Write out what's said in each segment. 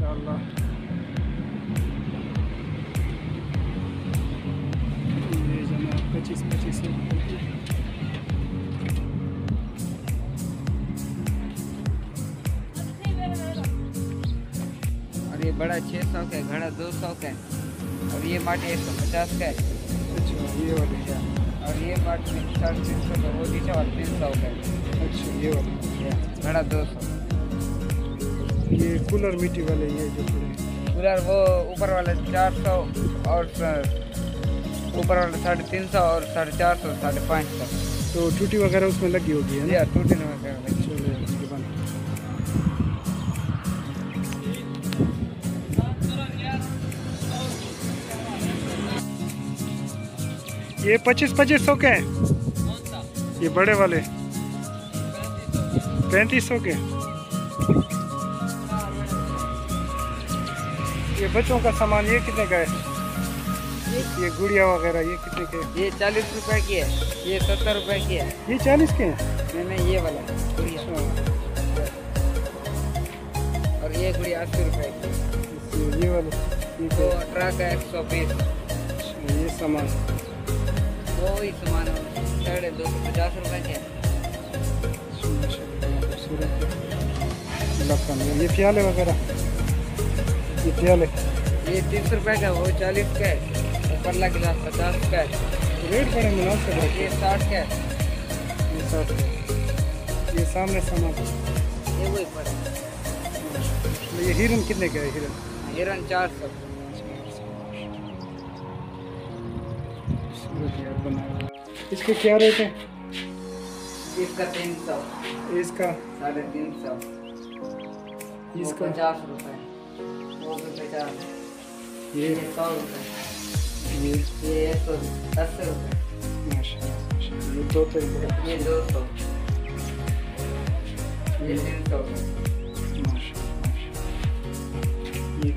इंशाअल्लाह। पच्चीस पच्चीस और ये बड़ा 600 का है, घड़ा 200 का है और ये बाट 150 का है। अच्छा ये वाला और ये बाट 350 का वो दीजिए और 300 का है। अच्छा ये वाला घड़ा 200। ये कूलर मिट्टी वाले, ये जो कूलर वो ऊपर वाला 400 और ऊपर वाला 350 और 450 500। तो टूटी वगैरह उसमें लगी होगी है ना? टूटी वगैरह लगी। ये 2500 के ये बड़े वाले 3500 के। ये बच्चों का सामान ये कितने का है? ये गुड़िया वगैरह ये कितने के? ये 40 रुपए की है, ये 70 रुपए की है। ये 40 के हैं? नहीं ये वाला गुड़िया। और ये गुड़िया 80 रुपए की। ये वाला तो 18 का 120। ये सामान वो ही सामान 250 रुपए के है। ये प्याले वगैरह, ये प्याले ये 30 रुपए का, वो 40 का है। परला गिलास 50 का रेट बड़े मुनाफ से। ये 60 का, ये 60 का। ये सामने सामान ये वही पड़े। ये हिरन कितने का है? हिरन हिरन 400। इसके क्या रेट है? इसका 300, इसका 350, इसका 50 रुपये, वो 50, ये 100 रुपये, ये 180 रुपये, ये 200, ये 300। ये 150, ये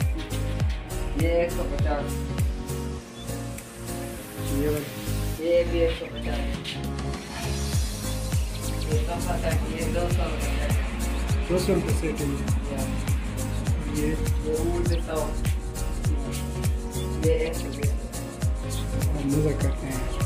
भी 150। ये 200 रुपये सेट है। ये 100 ये करते हैं।